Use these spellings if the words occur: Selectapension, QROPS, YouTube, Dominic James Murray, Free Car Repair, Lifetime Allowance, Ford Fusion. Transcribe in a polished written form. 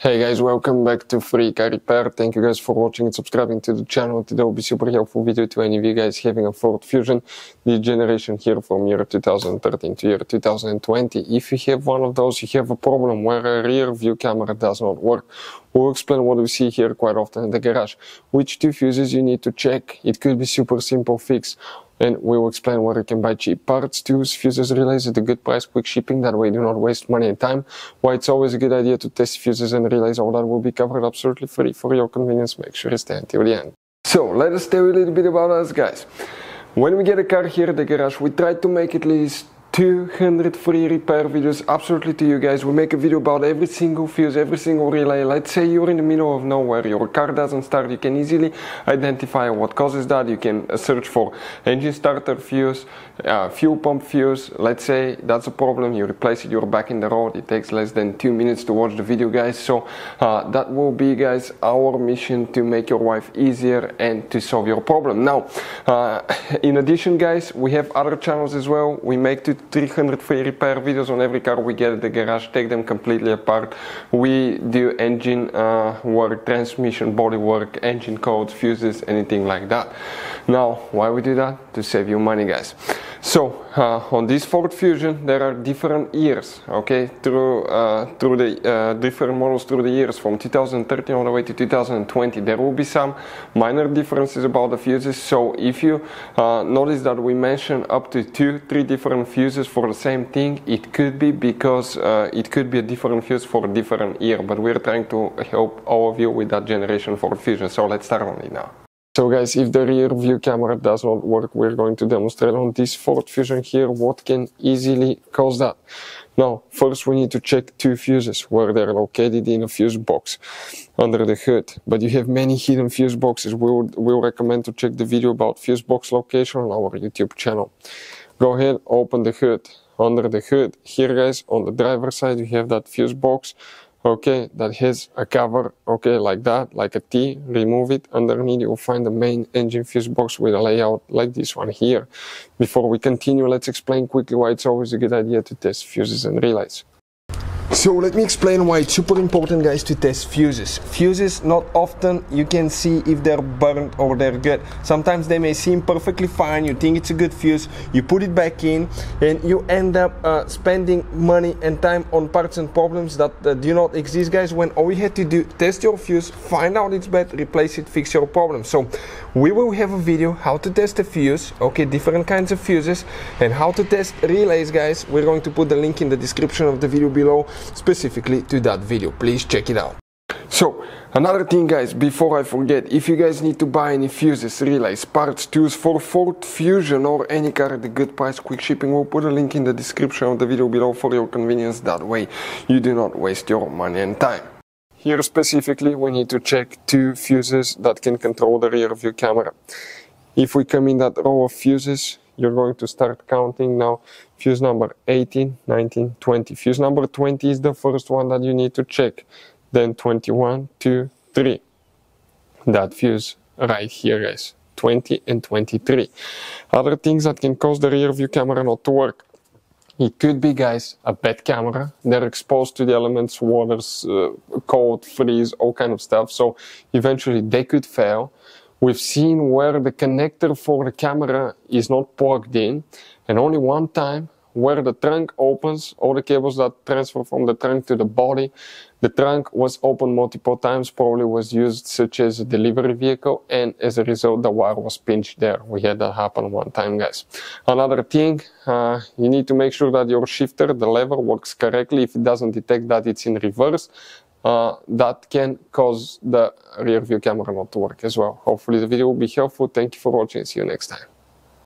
Hey guys, welcome back to Free Car Repair. Thank you guys for watching and subscribing to the channel. Today will be super helpful video to any of you guys having a Ford Fusion, the generation here from year 2013 to year 2020. If you have one of those, you have a problem where a rear view camera does not work. We'll explain what we see here quite often in the garage. Which two fuses you need to check. It could be super simple fix. And we will explain where you can buy cheap parts, tools, fuses, relays at a good price, quick shipping, that way do not waste money and time. Why it's always a good idea to test fuses and relays, all that will be covered absolutely free for your convenience. Make sure you stay until the end. So let us tell you a little bit about us, guys. When we get a car here at the garage, we try to make at least 200 free repair videos absolutely to you guys. We make a video about every single fuse, every single relay. Let's say you're in the middle of nowhere, your car doesn't start, you can easily identify what causes that. You can search for engine starter fuse, fuel pump fuse. Let's say that's a problem, you replace it, you're back in the road. It takes less than 2 minutes to watch the video, guys. So that will be, guys, our mission to make your life easier and to solve your problem. Now in addition, guys, we have other channels as well. We make 300 free repair videos on every car we get at the garage, take them completely apart. We do engine work, transmission, body work, engine codes, fuses, anything like that. Now, why we do that? To save you money, guys. So on this Ford Fusion there are different years, okay, through the different models through the years from 2013 all the way to 2020. There will be some minor differences about the fuses, so if you notice that we mention up to 2-3 different fuses for the same thing, it could be because it could be a different fuse for a different year, but we're trying to help all of you with that generation Ford Fusion. So let's start on it now. So guys, if the rear view camera does not work, we're going to demonstrate on this Ford Fusion here what can easily cause that. Now, first we need to check two fuses where they're located in a fuse box under the hood. But you have many hidden fuse boxes. We'll recommend to check the video about fuse box location on our YouTube channel. Go ahead, open the hood. Under the hood, here guys, on the driver's side you have that fuse box. Okay, that has a cover, okay, like that, like a T. Remove it. Underneath you'll find the main engine fuse box with a layout like this one here. Before we continue, let's explain quickly why it's always a good idea to test fuses and relays. So let me explain why it's super important, guys, to test fuses. Fuses, not often you can see if they're burnt or they're good. Sometimes they may seem perfectly fine, you think it's a good fuse, you put it back in and you end up spending money and time on parts and problems that do not exist, guys, when all you had to do, test your fuse, find out it's bad, replace it, fix your problem. So we will have a video how to test a fuse, okay, different kinds of fuses, and how to test relays, guys. We're going to put the link in the description of the video below, specifically to that video. Please check it out. So another thing, guys, before I forget, if you guys need to buy any fuses, relays, parts, tools for Ford Fusion or any car at a good price, quick shipping, we'll put a link in the description of the video below for your convenience. That way you do not waste your money and time. Here specifically we need to check two fuses that can control the rear view camera. If we come in that row of fuses, you're going to start counting now. Fuse number 18, 19, 20. Fuse number 20 is the first one that you need to check. Then 21, 2, 3. That fuse right here, guys. 20 and 23. Other things that can cause the rear view camera not to work. It could be, guys, a bad camera. They're exposed to the elements, water, cold, freeze, all kind of stuff. So eventually they could fail. We've seen where the connector for the camera is not plugged in, and only one time where the trunk opens, all the cables that transfer from the trunk to the body, the trunk was open multiple times, probably was used such as a delivery vehicle, and as a result the wire was pinched there. We had that happen one time, guys. Another thing, you need to make sure that your shifter, the lever, works correctly. If it doesn't detect that it's in reverse, that can cause the rear view camera not to work as well. Hopefully the video will be helpful. Thank you for watching. See you next time.